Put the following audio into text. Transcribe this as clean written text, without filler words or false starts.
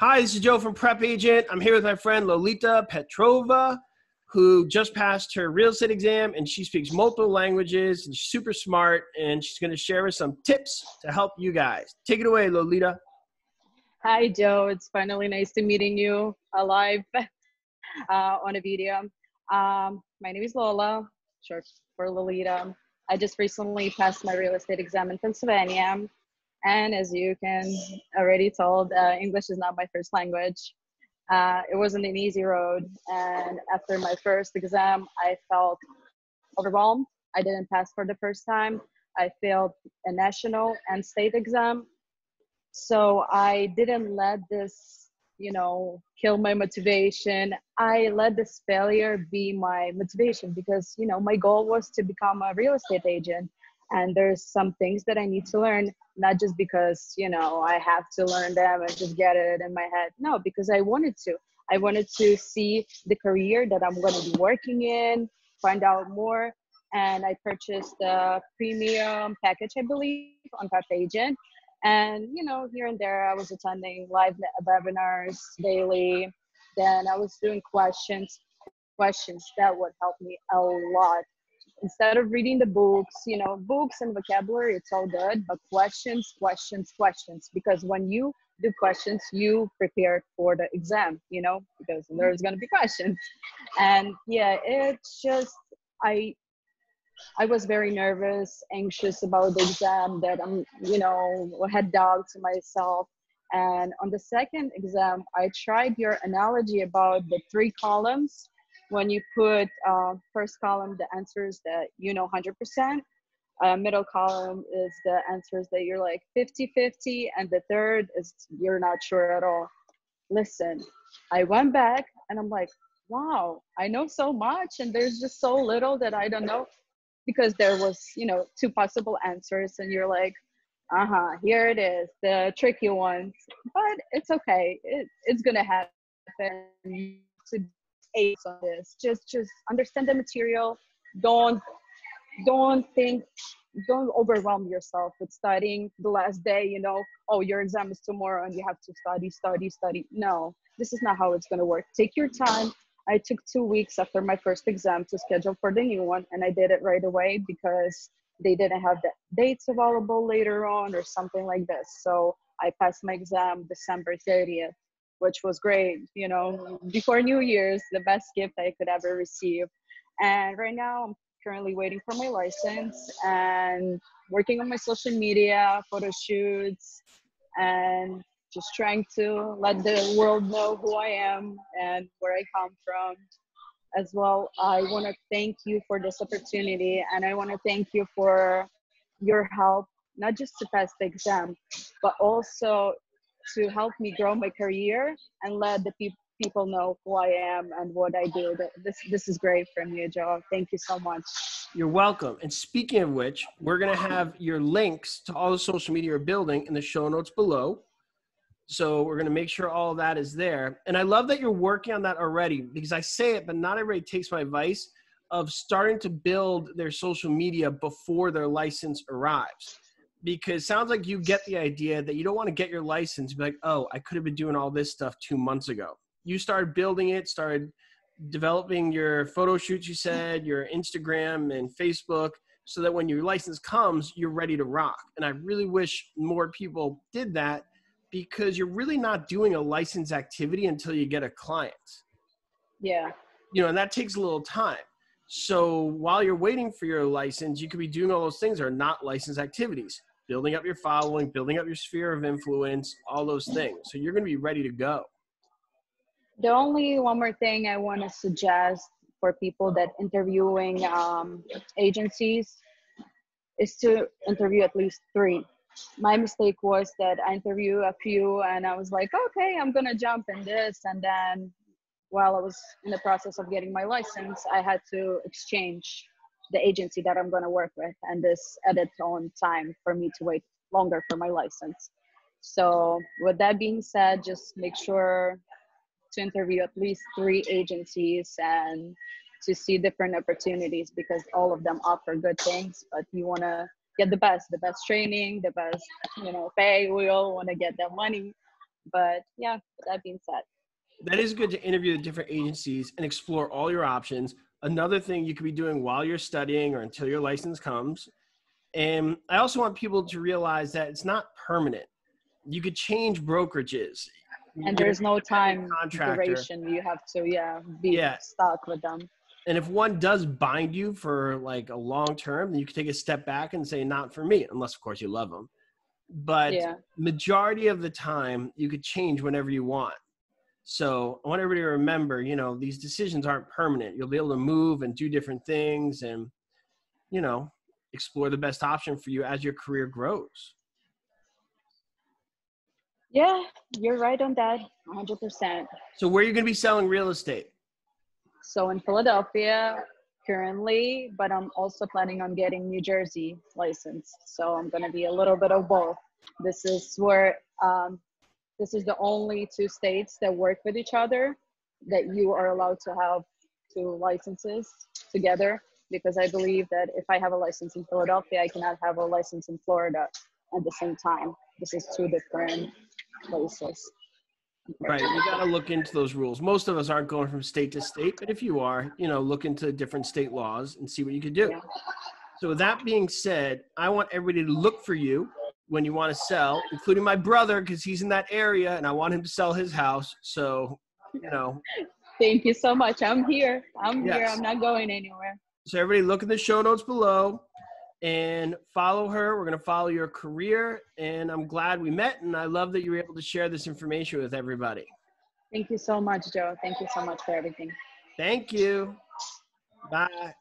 Hi, this is Joe from Prep Agent. I'm here with my friend Lolita Petrova, who just passed her real estate exam, and she speaks multiple languages, and she's super smart, and she's going to share us some tips to help you guys. Take it away, Lolita. Hi, Joe. It's finally nice to meeting you alive on a video. My name is Lola, short for Lolita. I just recently passed my real estate exam in Pennsylvania. And as you can already told, English is not my first language. It wasn't an easy road. And after my first exam, I felt overwhelmed. I didn't pass for the first time. I failed a national and state exam. So I didn't let this, kill my motivation. I let this failure be my motivation because, my goal was to become a real estate agent. And there's some things that I need to learn, not just because, I have to learn them and just get it in my head. No, because I wanted to. I wanted to see the career that I'm going to be working in, find out more. And I purchased a premium package, I believe, on Prep Agent. And, here and there, I was attending live webinars daily. Then I was doing questions that would help me a lot. Instead of reading the books, books and vocabulary, it's all good, but questions. Because when you do questions, you prepare for the exam, because there's going to be questions. And yeah, it's just, I was very nervous, anxious about the exam that I'm, had doubts in myself. And on the second exam, I tried your analogy about the three columns. When you put first column, the answers that 100%, middle column is the answers that you're like 50-50, and the third is you're not sure at all. Listen, I went back and I'm like, wow, I know so much and there's just so little that I don't know, because there was, two possible answers and you're like, here it is, the tricky ones. But it's okay. It's going to happen. On this, just understand the material. Don't overwhelm yourself with studying the last day, oh, your exam is tomorrow and you have to study. No, this is not how it's going to work. Take your time. I took 2 weeks after my first exam to schedule for the new one, and I did it right away because they didn't have the dates available later on or something like this. So I passed my exam December 30th. Which was great, before New Year's, the best gift I could ever receive. And right now, I'm currently waiting for my license and working on my social media, photo shoots, and just trying to let the world know who I am and where I come from. As well, I want to thank you for this opportunity, and I want to thank you for your help, not just to pass the exam, but also to help me grow my career and let the people know who I am and what I do. This is great from you, Joe. Thank you so much. You're welcome. And speaking of which, we're going to have your links to all the social media you're building in the show notes below. So we're going to make sure all of that is there. And I love that you're working on that already, because I say it, but not everybody takes my advice of starting to build their social media before their license arrives. Because it sounds like you get the idea that you don't want to get your license and be like, oh, I could have been doing all this stuff 2 months ago. You started building it, started developing your photo shoots, you said, your Instagram and Facebook, so that when your license comes, you're ready to rock. And I really wish more people did that, because you're really not doing a license activity until you get a client. Yeah. And that takes a little time. So while you're waiting for your license, you could be doing all those things that are not licensed activities. Building up your following, building up your sphere of influence, all those things. So you're going to be ready to go. The only one more thing I want to suggest for people that interviewing agencies is to interview at least 3. My mistake was that I interviewed a few and I was like, okay, I'm going to jump in this. And then while I was in the process of getting my license, I had to exchange the agency that I'm going to work with, and this added on time for me to wait longer for my license. So with that being said, just make sure to interview at least 3 agencies and to see different opportunities, because all of them offer good things, but you want to get the best training, the best, pay. We all want to get that money. But yeah, with that being said, that is good to interview the different agencies and explore all your options. Another thing you could be doing while you're studying or until your license comes. And I also want people to realize that it's not permanent. You could change brokerages. And there's no time duration. You have to, be stuck with them. And if one does bind you for like a long term, then you can take a step back and say, not for me, unless of course you love them. But majority of the time, you could change whenever you want. So I want everybody to remember, these decisions aren't permanent. You'll be able to move and do different things and, explore the best option for you as your career grows. Yeah, you're right on that, 100%. So where are you going to be selling real estate? So in Philadelphia currently, but I'm also planning on getting New Jersey license. So I'm going to be a little bit of both. This is where... this is the only two states that work with each other, that you are allowed to have two licenses together, because I believe that if I have a license in Philadelphia, I cannot have a license in Florida at the same time. This is two different places. Right, you gotta look into those rules. Most of us aren't going from state to state, but if you are, look into different state laws and see what you can do. Yeah. So with that being said, I want everybody to look for you when you want to sell, including my brother, because he's in that area and I want him to sell his house. So, Thank you so much. I'm here. I'm here. I'm not going anywhere. So everybody look in the show notes below and follow her. We're going to follow your career. And I'm glad we met. And I love that you were able to share this information with everybody. Thank you so much, Joe. Thank you so much for everything. Thank you. Bye.